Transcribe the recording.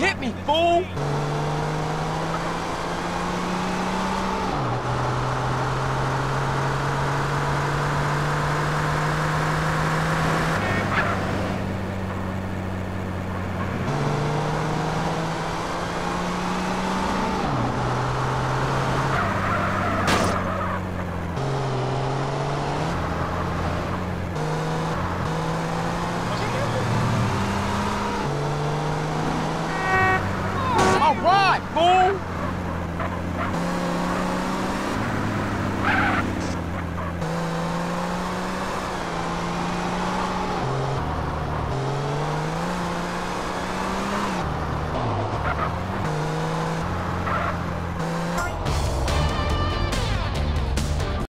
hit me, fool! All right, fool!